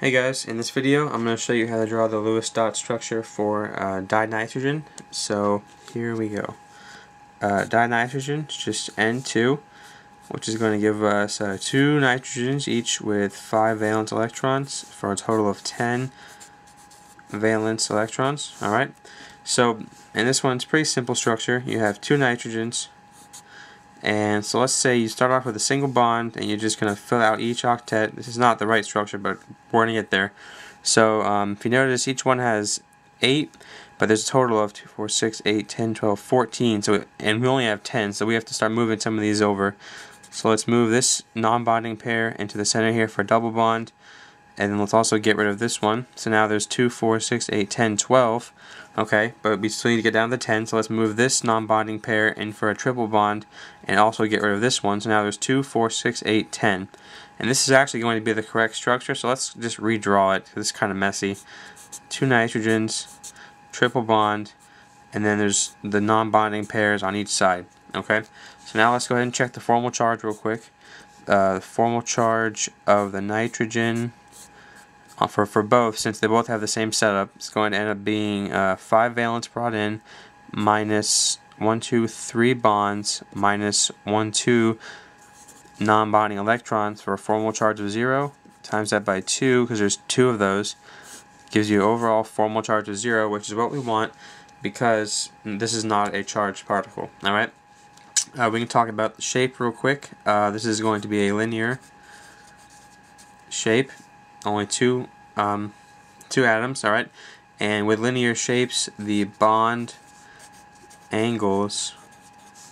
Hey guys, in this video I'm going to show you how to draw the Lewis dot structure for dinitrogen. So here we go. Dinitrogen is just N2, which is going to give us two nitrogens each with 5 valence electrons for a total of 10 valence electrons. Alright, so in this one's pretty simple structure. You have two nitrogens, and so let's say you start off with a single bond and you're just going to fill out each octet. This is not the right structure, but we're going to get there. So if you notice, each one has 8, but there's a total of 2, 4, 6, 8, 10, 12, 14, and we only have 10, so we have to start moving some of these over. So let's move this non-bonding pair into the center here for a double bond, and then let's also get rid of this one. So now there's 2, 4, 6, 8, 10, 12. Okay, but we still need to get down to 10, so let's move this non-bonding pair in for a triple bond and also get rid of this one. So now there's 2, 4, 6, 8, 10. And this is actually going to be the correct structure, so let's just redraw it. This is kind of messy. Two nitrogens, triple bond, and then there's the non-bonding pairs on each side. Okay, so now let's go ahead and check the formal charge real quick. The formal charge of the nitrogen for both, since they both have the same setup, it's going to end up being 5 valence brought in minus 1, 2, 3 bonds minus 1, 2 non-bonding electrons for a formal charge of 0, times that by 2, because there's 2 of those, gives you overall formal charge of 0, which is what we want because this is not a charged particle. Alright, we can talk about the shape real quick. This is going to be a linear shape, only two atoms, alright, and with linear shapes the bond angles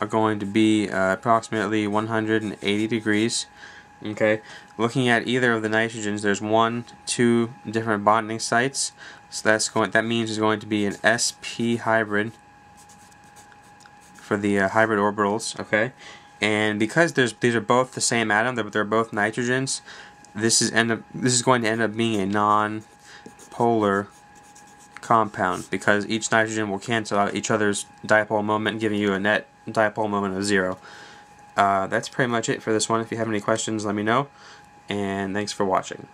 are going to be approximately 180 degrees. Okay, looking at either of the nitrogens, there's 1, 2 different bonding sites, so that means it's going to be an sp hybrid for the hybrid orbitals. Okay, and because these are both the same atom, but they're both nitrogens, this is going to end up being a non-polar compound because each nitrogen will cancel out each other's dipole moment, giving you a net dipole moment of 0. That's pretty much it for this one. If you have any questions, let me know, and thanks for watching.